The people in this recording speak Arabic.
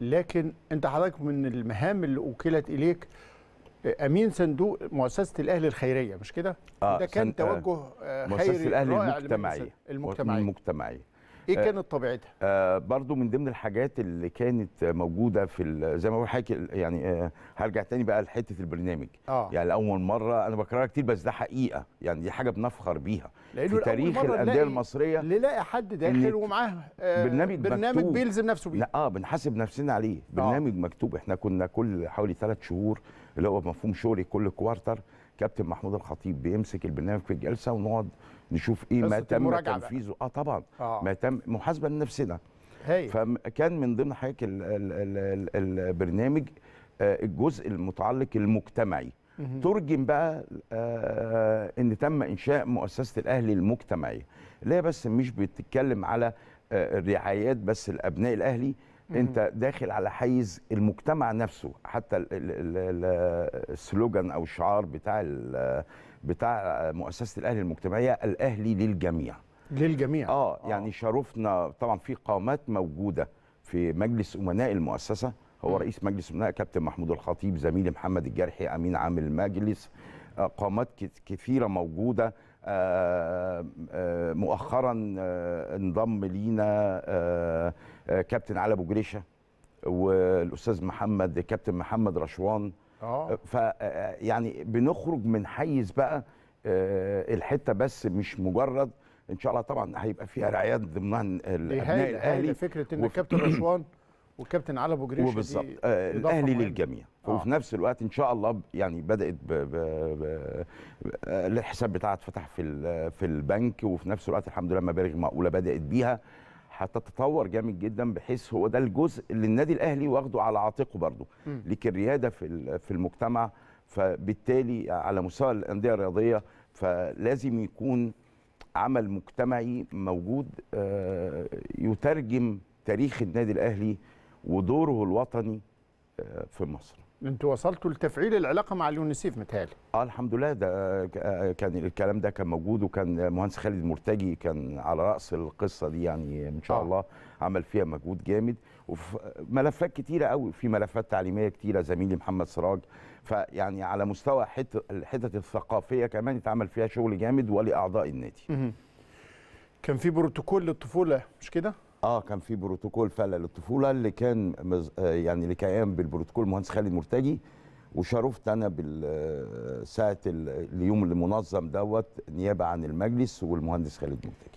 لكن انت حضرتك من المهام اللي اوكلت اليك امين صندوق مؤسسه الاهلي الخيريه، مش كده؟ ده كان توجه خيري مؤسسه الاهلي المجتمعيه. ايه كانت طبيعتها؟ برضو من ضمن الحاجات اللي كانت موجوده في زي ما بقول حضرتك يعني هرجع تاني بقى لحته البرنامج. يعني لاول مره انا بكررها كتير بس ده حقيقه، يعني دي حاجه بنفخر بيها في تاريخ الانديه المصريه. نلاقي حد داخل ومعاه برنامج بيلزم نفسه بيه. بنحاسب نفسنا عليه، برنامج مكتوب. احنا كنا كل حوالي 3 شهور اللي هو بمفهوم شوري كل كوارتر كابتن محمود الخطيب بيمسك البرنامج في الجلسه ونقعد نشوف ايه ما تم تنفيذه. طبعا ما تم محاسبه لنفسنا. فكان من ضمن حضرتك البرنامج الجزء المتعلق المجتمعي ترجم بقى ان تم انشاء مؤسسه الاهلي المجتمعيه اللي هي بس مش بتتكلم على الرعايات بس لابناء الاهلي، انت داخل على حيز المجتمع نفسه. حتى السلوجان او الشعار بتاع مؤسسه الاهلي المجتمعيه الاهلي للجميع. للجميع. يعني شرفنا طبعا في قامات موجوده في مجلس امناء المؤسسه، هو رئيس مجلس امناء كابتن محمود الخطيب، زميلي محمد الجارحي امين عام المجلس، قامات كثيره موجوده. مؤخرا انضم لينا كابتن على ابو جريشه والاستاذ كابتن محمد رشوان. فيعني بنخرج من حيز بقى الحته بس مش مجرد ان شاء الله طبعا هيبقى فيها رعايات ضمنها ابناء الاهلي. فكره ان كابتن رشوان والكابتن على ابو جريشه بالظبط الاهلي للجميع. وفي نفس الوقت ان شاء الله يعني بدات الحساب بتاعها اتفتح في البنك، وفي نفس الوقت الحمد لله مبالغ معقوله بدات بيها هتتطور جامد جدا، بحيث هو ده الجزء اللي النادي الاهلي واخده على عاتقه برضه ليك الرياده في المجتمع. فبالتالي على مستوى الانديه الرياضيه فلازم يكون عمل مجتمعي موجود يترجم تاريخ النادي الاهلي ودوره الوطني في مصر. انتوا وصلتوا لتفعيل العلاقه مع اليونسيف متهيألي؟ الحمد لله ده كان الكلام ده كان موجود، وكان مهندس خالد مرتجي كان على راس القصه دي، يعني ان شاء الله عمل فيها مجهود جامد وفي ملفات كتيره قوي، في ملفات تعليميه كتيره زميلي محمد سراج. فيعني على مستوى الحتت الثقافيه كمان اتعمل فيها شغل جامد ولاعضاء النادي. كان في بروتوكول للطفوله مش كده؟ كان في بروتوكول فعلا للطفوله اللي كان يعني اللي قام بالبروتوكول مهندس خالد مرتجي، وشرفت انا بالساعه اليوم اللي منظم دوت نيابه عن المجلس والمهندس خالد مرتجي.